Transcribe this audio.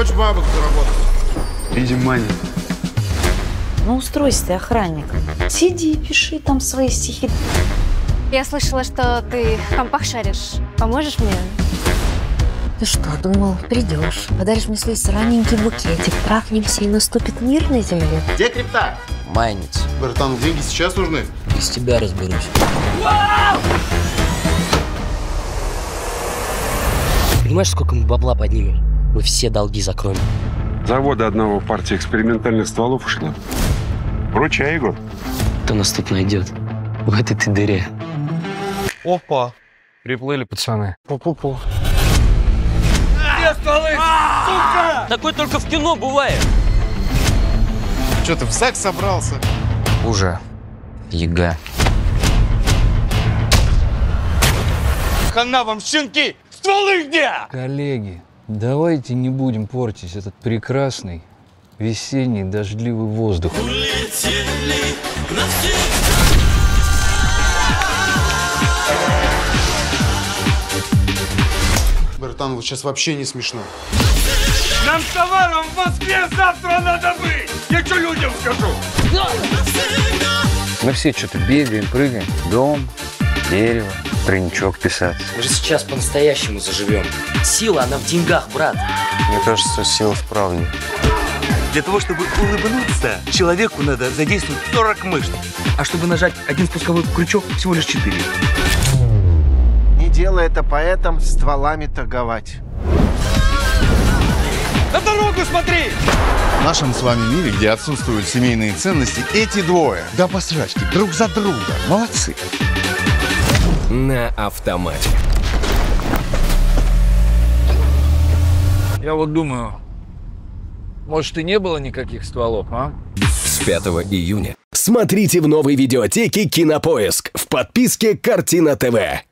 Хочешь бабок заработать? Видимо, нет. Ну, устройся ты охранником. Сиди и пиши там свои стихи. Я слышала, что ты в компах шаришь. Поможешь мне? Ты что, думал, придешь, подаришь мне свой сраненький букетик, трахнемся и наступит мир на земле? Где крипта? Майнить. Братан, деньги сейчас нужны? Без тебя разберусь. Понимаешь, сколько мы бабла поднимем? Мы все долги закроем. Завода одного партии экспериментальных стволов ушла. Вручай, Егор. Кто нас тут найдет? В этой ты дыре. Опа. Приплыли, пацаны. Пу-пу-пу. Такой только в кино бывает. Что, ты в ЗАГС собрался? Уже. Яга. Хана вам, щенки! Стволы где? Коллеги, давайте не будем портить этот прекрасный весенний дождливый воздух. Улетели навсегда. Братан, вот сейчас вообще не смешно. Нам с товаром в Москве завтра надо быть! Я что людям скажу? Мы все что-то бегаем, прыгаем. Дом, дерево, тройничок писать. Мы же сейчас по-настоящему заживем. Сила, она в деньгах, брат. Мне кажется, сила в правде. Для того, чтобы улыбнуться, человеку надо задействовать 40 мышц. А чтобы нажать один спусковой крючок, всего лишь 4. Дело это поэтом стволами торговать. На дорогу смотри! В нашем с вами мире, где отсутствуют семейные ценности, эти двое до посрачки друг за друга. Молодцы. На автомате. Я вот думаю, может, и не было никаких стволов, а? С 5 июня. Смотрите в новой видеотеке «Кинопоиск» в подписке «Картина ТВ».